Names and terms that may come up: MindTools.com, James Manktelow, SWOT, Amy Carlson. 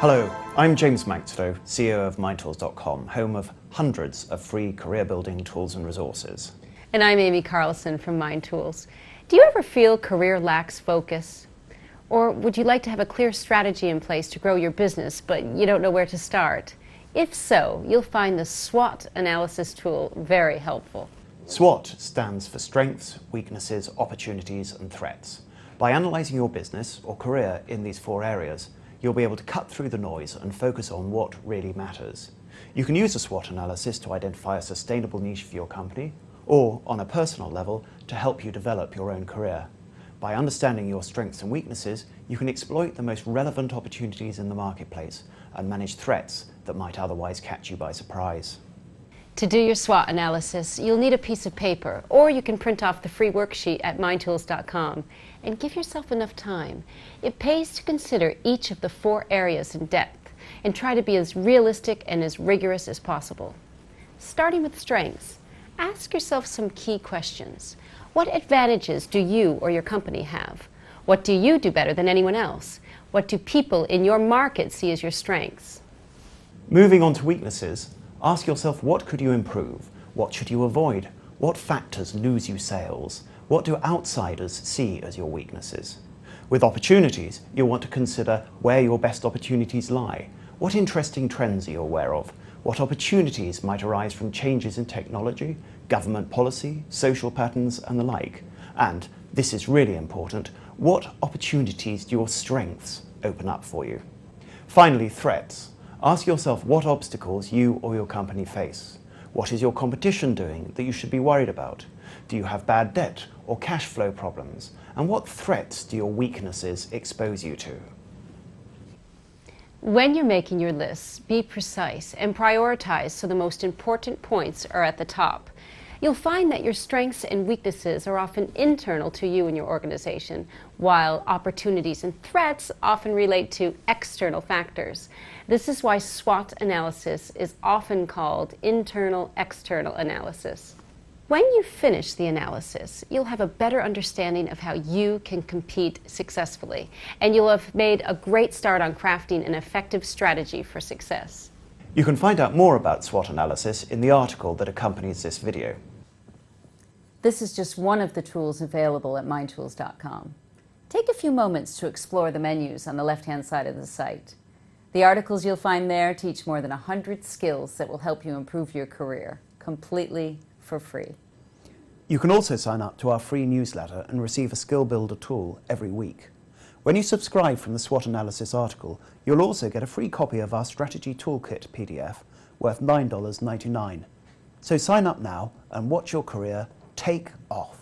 Hello, I'm James Manktelow, CEO of MindTools.com, home of hundreds of free career-building tools and resources. And I'm Amy Carlson from MindTools. Do you ever feel career lacks focus? Or would you like to have a clear strategy in place to grow your business, but you don't know where to start? If so, you'll find the SWOT analysis tool very helpful. SWOT stands for strengths, weaknesses, opportunities, and threats. By analyzing your business or career in these four areas, you'll be able to cut through the noise and focus on what really matters. You can use a SWOT analysis to identify a sustainable niche for your company, or on a personal level, to help you develop your own career. By understanding your strengths and weaknesses, you can exploit the most relevant opportunities in the marketplace and manage threats that might otherwise catch you by surprise. To do your SWOT analysis, you'll need a piece of paper, or you can print off the free worksheet at MindTools.com and give yourself enough time. It pays to consider each of the four areas in depth and try to be as realistic and as rigorous as possible. Starting with strengths, ask yourself some key questions. What advantages do you or your company have? What do you do better than anyone else? What do people in your market see as your strengths? Moving on to weaknesses, ask yourself, what could you improve? What should you avoid? What factors lose you sales? What do outsiders see as your weaknesses? With opportunities, you'll want to consider where your best opportunities lie. What interesting trends are you aware of? What opportunities might arise from changes in technology, government policy, social patterns, and the like? And, this is really important, what opportunities do your strengths open up for you? Finally, threats. Ask yourself what obstacles you or your company face. What is your competition doing that you should be worried about? Do you have bad debt or cash flow problems? And what threats do your weaknesses expose you to? When you're making your lists, be precise and prioritize so the most important points are at the top. You'll find that your strengths and weaknesses are often internal to you and your organization, while opportunities and threats often relate to external factors. This is why SWOT analysis is often called internal-external analysis. When you finish the analysis, you'll have a better understanding of how you can compete successfully, and you'll have made a great start on crafting an effective strategy for success. You can find out more about SWOT analysis in the article that accompanies this video. This is just one of the tools available at MindTools.com. Take a few moments to explore the menus on the left-hand side of the site. The articles you'll find there teach more than 100 skills that will help you improve your career, completely for free. You can also sign up to our free newsletter and receive a Skill Builder tool every week. When you subscribe from the SWOT analysis article, you'll also get a free copy of our Strategy Toolkit PDF worth $9.99. So sign up now and watch your career take off.